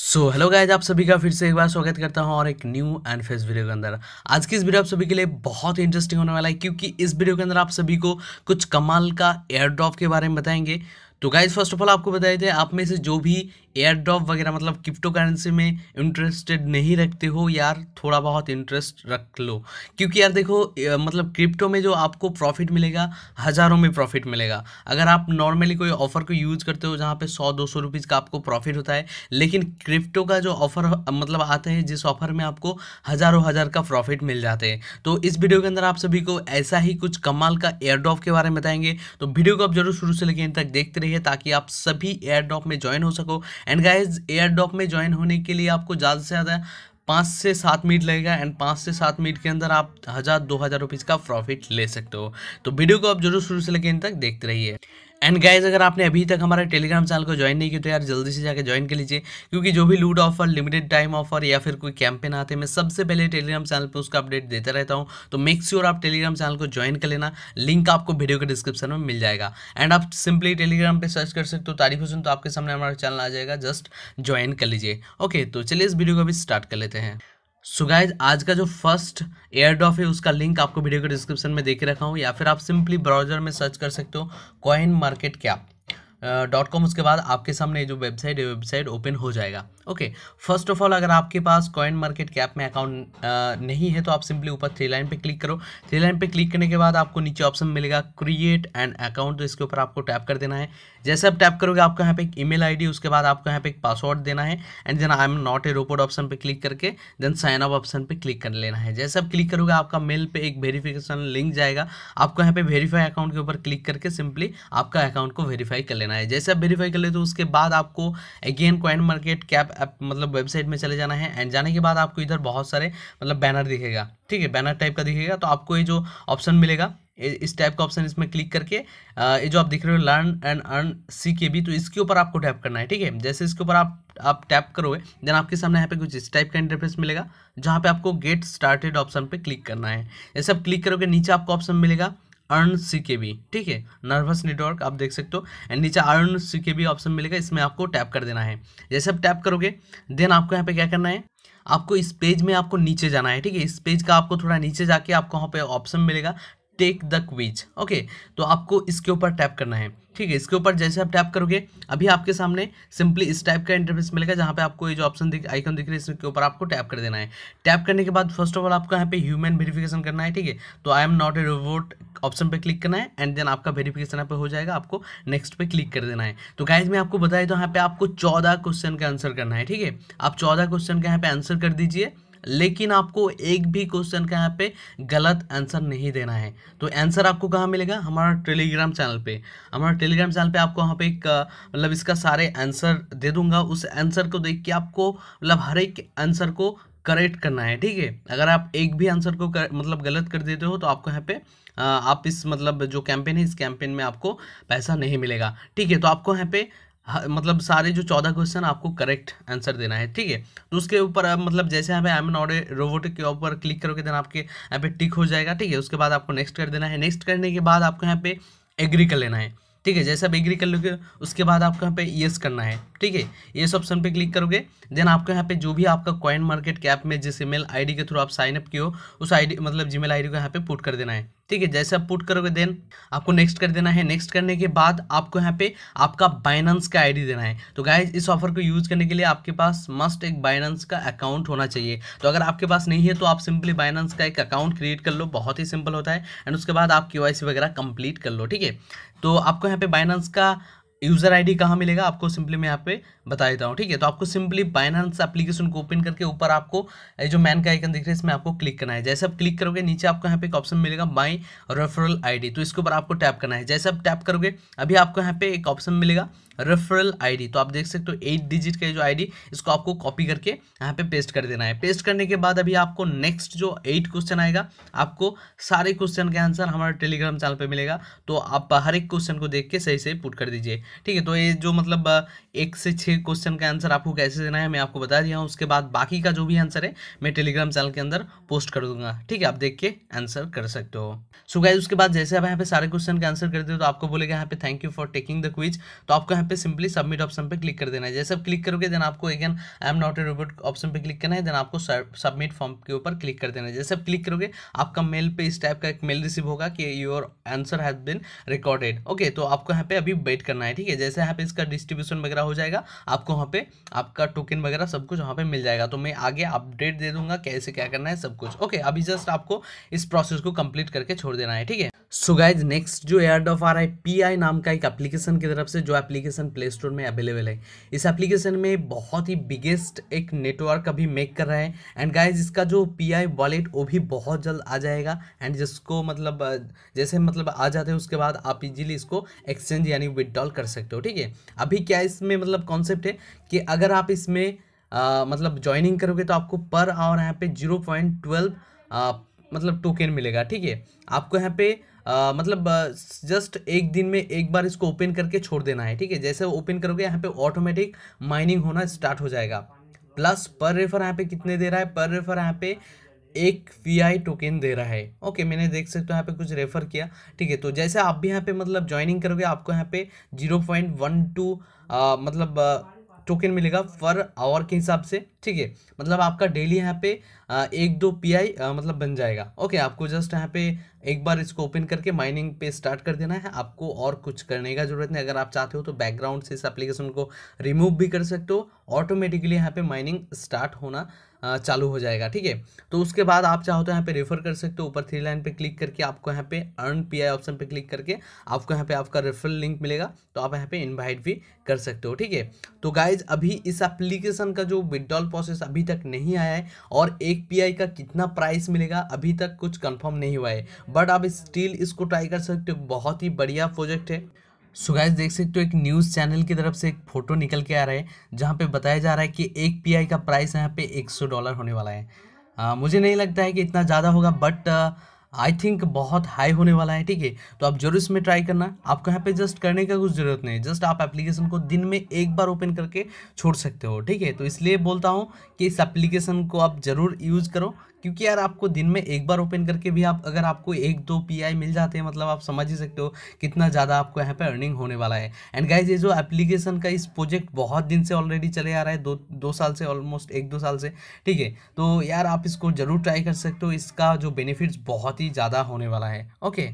So hello guys, आप सभी का फिर से एक बार स्वागत करता हूं और एक न्यू एंड फ्रेश वीडियो के अंदर। आज की इस वीडियो आप सभी के लिए बहुत इंटरेस्टिंग होने वाला है, क्योंकि इस वीडियो के अंदर आप सभी को कुछ कमाल का एयर ड्रॉप के बारे में बताएंगे। तो गाइज फर्स्ट ऑफ ऑल आपको बताए थे, आप में से जो भी एयर ड्रॉप वगैरह मतलब क्रिप्टो करेंसी में इंटरेस्टेड नहीं रखते हो, यार थोड़ा बहुत इंटरेस्ट रख लो, क्योंकि यार देखो मतलब क्रिप्टो में जो आपको प्रॉफिट मिलेगा हज़ारों में प्रॉफिट मिलेगा। अगर आप नॉर्मली कोई ऑफ़र को यूज़ करते हो जहाँ पे 100-200 रुपीज़ का आपको प्रॉफिट होता है, लेकिन क्रिप्टो का जो ऑफ़र मतलब आता है जिस ऑफ़र में आपको हज़ारों हज़ार का प्रॉफिट मिल जाते हैं। तो इस वीडियो के अंदर आप सभी को ऐसा ही कुछ कमाल का एयर ड्रॉप के बारे में बताएंगे। तो वीडियो को आप जरूर शुरू से लेकर तक देखते रहिए ताकि आप सभी एयर ड्रॉप में ज्वाइन हो सको। एंड गाइज एयर ड्रॉप में ज्वाइन होने के लिए आपको ज़्यादा से ज़्यादा 5 से 7 मिनट लगेगा, एंड 5 से 7 मिनट के अंदर आप 1000-2000 रुपीज़ का प्रॉफिट ले सकते हो। तो वीडियो को आप जरूर शुरू से लेकर इन तक देखते रहिए। एंड गाइज अगर आपने अभी तक हमारे टेलीग्राम चैनल को ज्वाइन नहीं किया तो यार जल्दी से जाकर ज्वाइन कर लीजिए, क्योंकि जो भी लूट ऑफर, लिमिटेड टाइम ऑफर या फिर कोई कैंपेन आते हैं मैं सबसे पहले टेलीग्राम चैनल पर उसका अपडेट देता रहता हूं। तो मेक श्योर आप टेलीग्राम चैनल को ज्वाइन कर लेना, लिंक आपको वीडियो के डिस्क्रिप्शन में मिल जाएगा। एंड आप सिंपली टेलीग्राम पर सर्च कर सकते हो तारिफ हुसैन, तो आपके सामने हमारा चैनल आ जाएगा, जस्ट ज्वाइन कर लीजिए। ओके तो चलिए इस वीडियो को अभी स्टार्ट कर लेते हैं। सो गाइज आज का जो फर्स्ट एयर ड्रॉप है उसका लिंक आपको वीडियो के डिस्क्रिप्शन में देके रखा हूँ, या फिर आप सिंपली ब्राउजर में सर्च कर सकते हो coinmarketcap.com। उसके बाद आपके सामने जो वेबसाइट है वेबसाइट ओपन हो जाएगा। ओके फर्स्ट ऑफ ऑल अगर आपके पास कॉइन मार्केट कैप में अकाउंट नहीं है तो आप सिंपली ऊपर 3 लाइन पे क्लिक करो। 3 लाइन पे क्लिक करने के बाद आपको नीचे ऑप्शन मिलेगा क्रिएट एन अकाउंट, तो इसके ऊपर आपको टैप कर देना है। जैसे आप टैप करोगे आपको यहाँ पे एक ईमेल आईडी, उसके बाद आपको यहाँ पे एक पासवर्ड देना है, and then I am not a robot option पे क्लिक करके देन साइन अप ऑप्शन पे क्लिक कर लेना है। जैसे आप क्लिक करोगे आपका मेल पे एक वेरिफिकेशन लिंक जाएगा, आपको यहाँ पे वेरीफाई अकाउंट के ऊपर क्लिक करके सिंपली आपका अकाउंट को वेरीफाई कर लेना है। जैसे आप वेरीफाई कर ले तो उसके बाद आपको अगेन कॉइन मार्केट कैप मतलब वेबसाइट में चले जाना है। एंड जाने के बाद आपको इधर बहुत सारे मतलब बैनर दिखेगा, ठीक है, बैनर टाइप का दिखेगा। तो आपको ये जो ऑप्शन मिलेगा इस टाइप का ऑप्शन, इसमें क्लिक करके ये जो आप दिख रहे हो लर्न एंड अर्न CKB, तो इसके ऊपर आपको टैप करना है, ठीक है। जैसे इसके ऊपर आप टैप करोगे देन आपके सामने यहाँ पे कुछ इस टाइप का इंटरफेस मिलेगा जहाँ पे आपको गेट स्टार्टेड ऑप्शन पे क्लिक करना है। जैसे आप क्लिक करोगे नीचे आपको ऑप्शन मिलेगा अर्न CKB, ठीक है, नर्वस नेटवर्क आप देख सकते हो। एंड नीचे अर्न CKB ऑप्शन मिलेगा, इसमें आपको टैप कर देना है। जैसे आप टैप करोगे देन आपको यहाँ पे क्या करना है, आपको इस पेज में आपको नीचे जाना है, ठीक है। इस पेज का आपको थोड़ा नीचे जाके आपको वहाँ पे ऑप्शन मिलेगा टेक द क्विज, ओके, तो आपको इसके ऊपर टैप करना है, ठीक है। इसके ऊपर जैसे आप टैप करोगे अभी आपके सामने सिंपली इस टाइप का इंटरफेस मिलेगा जहाँ पे आपको ये जो ऑप्शन आइकन दिख रहा है इसके ऊपर आपको टैप कर देना है। टैप करने के बाद फर्स्ट ऑफ ऑल आपको यहाँ पे ह्यूमन वेरिफिकेशन करना है, ठीक है, तो I am not a robot option पे क्लिक करना है। एंड देन आपका वेरिफिकेशन यहाँ पे हो जाएगा, आपको नेक्स्ट पे क्लिक कर देना है। तो गाइज मैं आपको बताया तो यहाँ पे आपको 14 क्वेश्चन का आंसर करना है, ठीक है। आप 14 क्वेश्चन का यहाँ पे आंसर कर दीजिए, लेकिन आपको एक भी क्वेश्चन का यहाँ पे गलत आंसर नहीं देना है। तो आंसर आपको कहाँ मिलेगा, हमारा टेलीग्राम चैनल पे। हमारा टेलीग्राम चैनल पे आपको वहाँ पे एक मतलब इसका सारे आंसर दे दूंगा, उस आंसर को देख के आपको मतलब हर एक आंसर को करेक्ट करना है, ठीक है। अगर आप एक भी आंसर को मतलब गलत कर देते हो तो आपको यहाँ पे आप इस मतलब जो कैंपेन है इस कैंपेन में आपको पैसा नहीं मिलेगा, ठीक है। तो आपको यहाँ पे मतलब सारे जो 14 क्वेश्चन आपको करेक्ट आंसर देना है, ठीक है। तो उसके ऊपर मतलब जैसे यहाँ पे I am not a robot के ऊपर क्लिक करोगे देन आपके यहाँ पे टिक हो जाएगा, ठीक है। उसके बाद आपको नेक्स्ट कर देना है। नेक्स्ट करने के बाद आपको यहाँ पे एग्री कर लेना है, ठीक है। जैसे आप एग्री कर लोगे उसके बाद आपको यहाँ पे येस करना है, ठीक है। येस ऑप्शन पे क्लिक करोगे देन आपको यहाँ पे जो भी आपका कॉइन मार्केट कैप में जिस ईमेल आईडी के थ्रू आप साइन अप किए हो उस आईडी मतलब जीमेल आईडी को यहाँ पे पुट कर देना है, ठीक है। जैसे आप पुट करोगे देन आपको नेक्स्ट कर देना है। नेक्स्ट करने के बाद आपको यहाँ पे आपका बाइनेंस का आईडी देना है। तो गाइज इस ऑफर को यूज़ करने के लिए आपके पास मस्ट एक बाइनेंस का अकाउंट होना चाहिए। तो अगर आपके पास नहीं है तो आप सिंपली बाइनेंस का एक अकाउंट क्रिएट कर लो, बहुत ही सिंपल होता है। एंड उसके बाद आप KYC वगैरह कंप्लीट कर लो, ठीक है। तो आपको यहाँ पे बाइनेंस का यूज़र आईडी कहाँ मिलेगा आपको सिंपली मैं यहाँ पे बता देता हूँ, ठीक है। तो आपको सिंपली बाइनेंस एप्लीकेशन को ओपन करके ऊपर आपको जो मैन का आइकन दिख रहा है इसमें आपको क्लिक करना है। जैसे आप क्लिक करोगे नीचे आपको यहाँ पे एक ऑप्शन मिलेगा माई रेफरल आईडी, तो इसके ऊपर आपको टैप करना है। जैसे आप टैप करोगे अभी आपको यहाँ पे एक ऑप्शन मिलेगा रेफरल आईडी, तो आप देख सकते हो 8 डिजिट का जो आईडी इसको आपको कॉपी करके यहाँ पे पेस्ट कर देना है। पेस्ट करने के बाद अभी आपको नेक्स्ट जो 8 क्वेश्चन आएगा आपको सारे क्वेश्चन का आंसर हमारे टेलीग्राम चैनल पे मिलेगा, तो आप हर एक क्वेश्चन को देख के सही सही पुट कर दीजिए, ठीक है। तो ये जो मतलब 1 से 6 क्वेश्चन का आंसर आपको कैसे देना है मैं आपको बता दिया हूँ। उसके बाद बाकी का जो भी आंसर है मैं टेलीग्राम चैनल के अंदर पोस्ट कर दूंगा, ठीक है, आप देख के आंसर कर सकते हो। सो गाइस उसके बाद जैसे आप यहाँ पे सारे क्वेश्चन का आंसर कर दे तो आपको बोलेगा यहाँ पे thank you for taking the quiz, तो आपको पे सिंपली सबमिट ऑप्शन पे क्लिक कर देना है। जैसे आप क्लिक करोगे देन आपको again I am not a robot option पे क्लिक करना है, देन आपको सबमिट फॉर्म के ऊपर क्लिक कर देना है। जैसे आप क्लिक करोगे आपका मेल पे इस टाइप का एक मेल रिसीव होगा कि your answer has been recorded. Okay, तो आपको यहाँ पे अभी वेट करना है, ठीक है। जैसे यहाँ पे इसका डिस्ट्रीब्यूशन वगैरह हो जाएगा आपको वहाँ पे आपका टोकन वगैरह सब कुछ वहाँ पे मिल जाएगा। तो मैं आगे अपडेट दे दूंगा कैसे क्या करना है सब कुछ। ओके, अभी जस्ट आपको इस प्रोसेस को कंप्लीट करके छोड़ देना है, ठीक है। सो गाइज, नेक्स्ट जो एयरड्रॉप आ रहा है पीआई नाम का एक एप्लीकेशन की तरफ से, जो एप्लीकेशन प्ले स्टोर में अवेलेबल है। इस एप्लीकेशन में बहुत ही बिगेस्ट एक नेटवर्क अभी मेक कर रहा है। एंड गाइज, इसका जो पीआई वॉलेट वो भी बहुत जल्द आ जाएगा। एंड जिसको मतलब जैसे मतलब आ जाते हैं उसके बाद आप इजीली इसको एक्सचेंज यानी विदड्रॉल कर सकते हो, ठीक है। अभी क्या इसमें मतलब कॉन्सेप्ट है कि अगर आप इसमें मतलब ज्वाइनिंग करोगे तो आपको पर आवर यहाँ पे 0.12 मतलब टोकन मिलेगा, ठीक है। आपको यहाँ पे मतलब जस्ट एक दिन में एक बार इसको ओपन करके छोड़ देना है, ठीक है। जैसे ओपन करोगे यहाँ पे ऑटोमेटिक माइनिंग होना स्टार्ट हो जाएगा। प्लस पर रेफर यहाँ पे कितने दे रहा है, पर रेफर यहाँ पे 1 पीआई टोकन दे रहा है। ओके, मैंने देख सकते हो यहाँ पे कुछ रेफर किया, ठीक है। तो जैसे आप भी यहाँ पे मतलब ज्वाइनिंग करोगे आपको यहाँ पे 0.12 मतलब टोकन मिलेगा पर आवर के हिसाब से, ठीक है। मतलब आपका डेली यहाँ पे 1-2 पीआई मतलब बन जाएगा। ओके, आपको जस्ट यहाँ पे एक बार इसको ओपन करके माइनिंग पे स्टार्ट कर देना है, आपको और कुछ करने का ज़रूरत नहीं। अगर आप चाहते हो तो बैकग्राउंड से इस एप्लीकेशन को रिमूव भी कर सकते हो, ऑटोमेटिकली यहाँ पे माइनिंग स्टार्ट होना चालू हो जाएगा, ठीक है। तो उसके बाद आप चाहो तो यहाँ पे रेफर कर सकते हो, ऊपर 3 लाइन पे क्लिक करके आपको यहाँ पे अर्न पीआई ऑप्शन पे क्लिक करके आपको यहाँ पे आपका रेफरल लिंक मिलेगा, तो आप यहाँ पे इन्वाइट भी कर सकते हो, ठीक है। तो गाइज, अभी इस एप्लीकेशन का जो विड्रॉल प्रोसेस अभी तक नहीं आया है और 1 पीआई का कितना प्राइस मिलेगा अभी तक कुछ कंफर्म नहीं हुआ है, बट आप स्टिल इसको ट्राई कर सकते हो। बहुत ही बढ़िया प्रोजेक्ट है। सो गाइस, देख सकते हो एक न्यूज़ चैनल की तरफ से एक फ़ोटो निकल के आ रहा है जहाँ पे बताया जा रहा है कि 1 पीआई का प्राइस यहाँ पे $100 होने वाला है। मुझे नहीं लगता है कि इतना ज़्यादा होगा, बट आई थिंक बहुत हाई होने वाला है, ठीक है। तो आप जरूर इसमें ट्राई करना। आपको यहाँ पे जस्ट करने का कुछ ज़रूरत नहीं है, जस्ट आप एप्लीकेशन को दिन में एक बार ओपन करके छोड़ सकते हो, ठीक है। तो इसलिए बोलता हूँ कि इस एप्लीकेशन को आप ज़रूर यूज़ करो, क्योंकि यार आपको दिन में एक बार ओपन करके भी आप अगर आपको 1-2 पीआई मिल जाते हैं, मतलब आप समझ ही सकते हो कितना ज़्यादा आपको यहाँ पे अर्निंग होने वाला है। एंड गाइज, ये जो एप्लीकेशन का इस प्रोजेक्ट बहुत दिन से ऑलरेडी चले आ रहा है, 2 साल से, ऑलमोस्ट 1-2 साल से, ठीक है। तो यार आप इसको ज़रूर ट्राई कर सकते हो, इसका जो बेनिफिट्स बहुत ही ज़्यादा होने वाला है। Okay,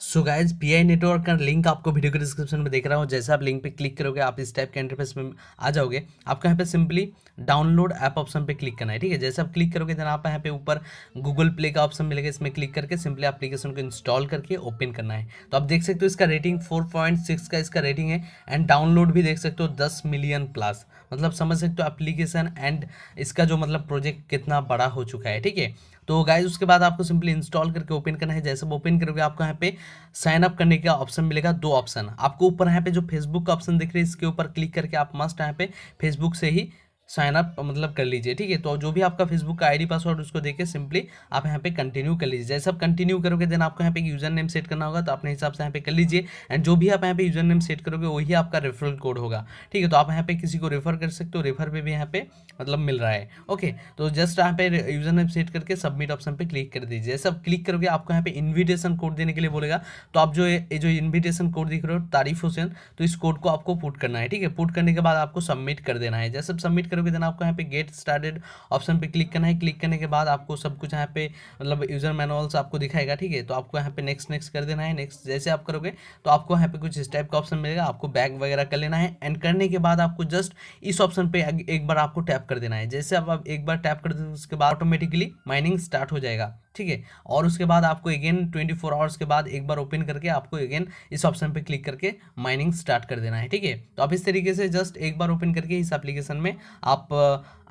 so guys, Pi Network का लिंक आपको वीडियो के डिस्क्रिप्शन में देख रहा हूँ। जैसे आप लिंक पे क्लिक करोगे आप इस टाइप के इंटरफेस में आ जाओगे। आपको यहाँ पे सिंपली डाउनलोड ऐप ऑप्शन पे क्लिक करना है, ठीक है। जैसे आप क्लिक करोगे देन आप यहाँ पे ऊपर गूगल प्ले का ऑप्शन मिलेगा, इसमें क्लिक करके सिंपली एप्लीकेशन को इंस्टॉल करके ओपन करना है। तो आप देख सकते हो इसका रेटिंग 4.6 का इसका रेटिंग है। एंड डाउनलोड भी देख सकते हो 10 मिलियन प्लस, मतलब समझ सकते हो एप्लीकेशन एंड इसका जो मतलब प्रोजेक्ट कितना बड़ा हो चुका है, ठीक है। तो गाइज, उसके बाद आपको सिंपली इंस्टॉल करके ओपन करना है। जैसे ओपन करोगे आपको यहाँ पे साइन अप करने का ऑप्शन मिलेगा, 2 ऑप्शन। आपको ऊपर यहाँ पे जो फेसबुक का ऑप्शन दिख रहा है इसके ऊपर क्लिक करके आप मस्ट यहाँ पे फेसबुक से ही साइन अप मतलब कर लीजिए, ठीक है। तो जो भी आपका फेसबुक का आईडी पासवर्ड उसको देके सिंपली आप यहाँ पे कंटिन्यू कर लीजिए। जैसे आप कंटिन्यू करोगे देन आपको यहाँ पे यूजर नेम सेट करना होगा, तो अपने हिसाब से यहाँ पे कर लीजिए। एंड जो भी आप यहाँ पे यूजर नेम सेट करोगे वही आपका रेफरल कोड होगा, ठीक है। तो आप यहाँ पे किसी को रेफर कर सकते हो, रेफर पे भी यहाँ पे मतलब मिल रहा है। ओके, तो जस्ट यहाँ पे यूजर नेम सेट करके सबमिट ऑप्शन पे क्लिक कर दीजिए। जैसे आप क्लिक करोगे आपको यहाँ पे इन्विटेशन कोड देने के लिए बोलेगा, तो आप जो इन्विटेशन कोड दिख रहे हो तारीफ हुसैन, तो इस कोड को आपको पुट करना है, ठीक है। पुट करने के बाद आपको सबमिट कर देना है। जैसे आप सबमिट देन आपको यहाँ पे गेट स्टार्टेड ऑप्शन पे क्लिक करना है। क्लिक करने के बाद आपको सब कुछ यहाँ पे मतलब यूजर मैनुअल्स आपको दिखाएगा, ठीक है। तो आपको यहाँ पे नेक्स्ट कर देना है। नेक्स्ट जैसे आप करोगे तो आपको यहाँ पे कुछ इस टाइप का ऑप्शन मिलेगा, आपको बैक वगैरह कर लेना है। एंड करने के बाद आपको जस्ट इस ऑप्शन पे एक बार आपको टैप कर देना है। जैसे आप एक बार टैप कर देते उसके बाद ऑटोमेटिकली माइनिंग स्टार्ट हो जाएगा, ठीक है। और उसके बाद आपको अगेन 24 आवर्स के बाद एक बार ओपन करके आपको अगेन इस ऑप्शन पे क्लिक करके माइनिंग स्टार्ट कर देना है, ठीक है। तो आप इस तरीके से जस्ट एक बार ओपन करके इस एप्लीकेशन में आप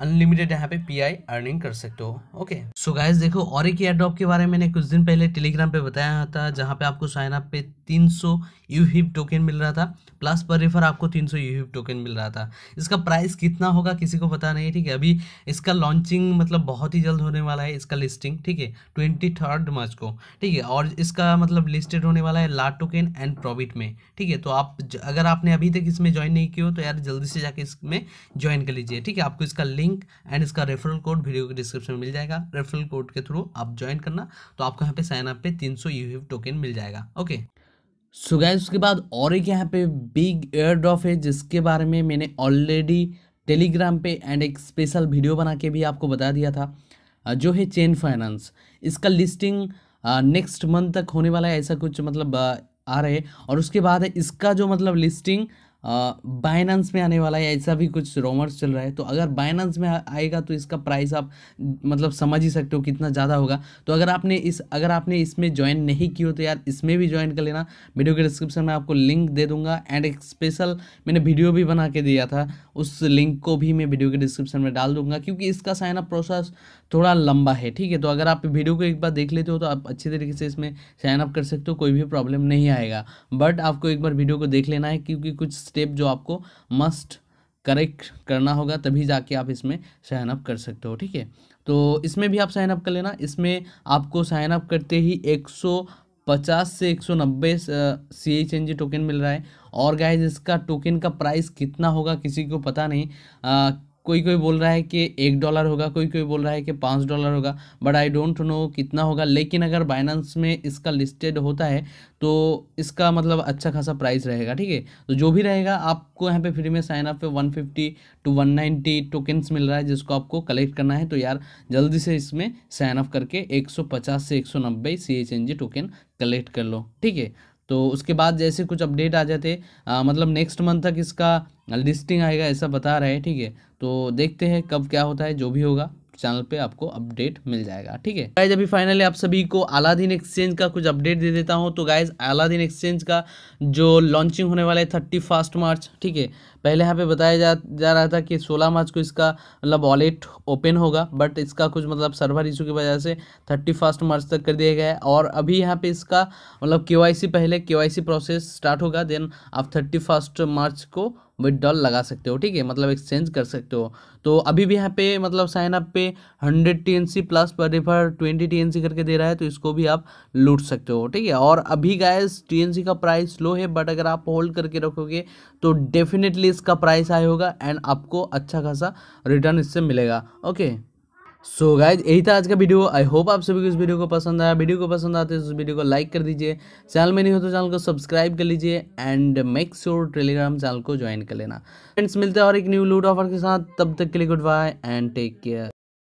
अनलिमिटेड यहाँ पे पीआई अर्निंग कर सकते हो। ओके, सो गाइस, देखो और एक एयरड्रॉप के बारे में मैंने कुछ दिन पहले टेलीग्राम पे बताया था, जहाँ पे आपको साइन अप पे 300 यूहिव टोकन मिल रहा था, प्लस पर रेफर आपको 300 यूहिव टोकन मिल रहा था। इसका प्राइस कितना होगा किसी को पता नहीं, ठीक है। अभी इसका लॉन्चिंग मतलब बहुत ही जल्द होने वाला है, इसका लिस्टिंग, ठीक है, 23 मार्च को, ठीक है। और इसका मतलब लिस्टेड होने वाला है लाट टोकन एंड प्रॉफिट में, ठीक है। तो आप अगर आपने अभी तक इसमें ज्वाइन नहीं किया हो तो यार जल्दी से जाके इसमें ज्वाइन कर लीजिए, ठीक है। आपको इसका लिंक एंड इसका रेफरल कोड वीडियो के डिस्क्रिप्शन में मिल जाएगा, रेफरल कोड के थ्रू आप ज्वाइन करना, तो आपको यहाँ पे साइन अप पे 300 यूहिव टोकन मिल जाएगा। ओके, सो गाइस उसके बाद और एक यहाँ पे बिग एयर ड्रॉप है जिसके बारे में मैंने ऑलरेडी टेलीग्राम पे एंड एक स्पेशल वीडियो बना के भी आपको बता दिया था, जो है चेन फाइनेंस। इसका लिस्टिंग नेक्स्ट मंथ तक होने वाला है, ऐसा कुछ मतलब आ रहे। और उसके बाद इसका जो मतलब लिस्टिंग बाइनेंस में आने वाला है, ऐसा भी कुछ रूमर्स चल रहा है। तो अगर बाइनेंस में आएगा तो इसका प्राइस आप मतलब समझ ही सकते हो कितना ज़्यादा होगा। तो अगर आपने इसमें ज्वाइन नहीं किया हो तो यार इसमें भी ज्वाइन कर लेना। वीडियो के डिस्क्रिप्शन में आपको लिंक दे दूंगा एंड एक स्पेशल मैंने वीडियो भी बना के दिया था, उस लिंक को भी मैं वीडियो के डिस्क्रिप्शन में डाल दूंगा, क्योंकि इसका साइनअप प्रोसेस थोड़ा लंबा है, ठीक है। तो अगर आप वीडियो को एक बार देख लेते हो तो आप अच्छे तरीके से इसमें साइनअप कर सकते हो, कोई भी प्रॉब्लम नहीं आएगा। बट आपको एक बार वीडियो को देख लेना है, क्योंकि कुछ स्टेप जो आपको मस्ट करेक्ट करना होगा, तभी जाके आप इसमें साइन अप कर सकते हो, ठीक है। तो इसमें भी आप साइन अप कर लेना। इसमें आपको साइन अप करते ही 150 से 190 CHNG टोकन मिल रहा है। और गाइज इसका टोकन का प्राइस कितना होगा किसी को पता नहीं। कोई बोल रहा है कि $1 होगा, कोई बोल रहा है कि $5 होगा, बट आई डोंट नो कितना होगा। लेकिन अगर बाइनेंस में इसका लिस्टेड होता है तो इसका मतलब अच्छा खासा प्राइस रहेगा, ठीक है। तो जो भी रहेगा आपको यहाँ पे फ्री में साइन अप पे 150 to 190 टोकन्स मिल रहा है, जिसको आपको कलेक्ट करना है। तो यार जल्दी से इसमें साइन अप करके 150 से 190 CHNG टोकन कलेक्ट कर लो, ठीक है। तो उसके बाद जैसे कुछ अपडेट आ जाते मतलब नेक्स्ट मंथ तक इसका लिस्टिंग आएगा, ऐसा बता रहा है, ठीक है। तो देखते हैं कब क्या होता है, जो भी होगा चैनल पे आपको अपडेट मिल जाएगा, ठीक है। गाइज अभी फाइनली आप सभी को अलादीन एक्सचेंज का कुछ अपडेट दे देता हूँ। तो गाइज अलादीन एक्सचेंज का जो लॉन्चिंग होने वाला है 31 मार्च, ठीक है। पहले यहाँ पे बताया जा रहा था कि 16 मार्च को इसका मतलब वॉलेट ओपन होगा, बट इसका कुछ मतलब सर्वर इशू की वजह से 31 मार्च तक कर दिया गया है। और अभी यहाँ पे इसका मतलब KYC प्रोसेस स्टार्ट होगा, देन आप 31 मार्च को विड्रॉल लगा सकते हो, ठीक है, मतलब एक्सचेंज कर सकते हो। तो अभी भी यहाँ पे मतलब साइन अप पे 100 TNC प्लस पर रेफर 20 TNC करके दे रहा है, तो इसको भी आप लूट सकते हो, ठीक है। और अभी गाइस TNC का प्राइस लो है, बट अगर आप होल्ड करके रखोगे तो डेफिनेटली इसका प्राइस हाई होगा एंड आपको अच्छा खासा रिटर्न इससे मिलेगा, ओके। सो गाइज यही था आज का वीडियो। आई होप आप सभी को इस वीडियो को पसंद आया। वीडियो को पसंद आते है तो इस वीडियो को लाइक कर दीजिए, चैनल में नहीं हो तो चैनल को सब्सक्राइब कर लीजिए and make sure Telegram channel को ज्वाइन कर लेना। फ्रेंड्स मिलते हैं और एक न्यू लूट ऑफर के साथ, तब तक के लिए good bye and take care.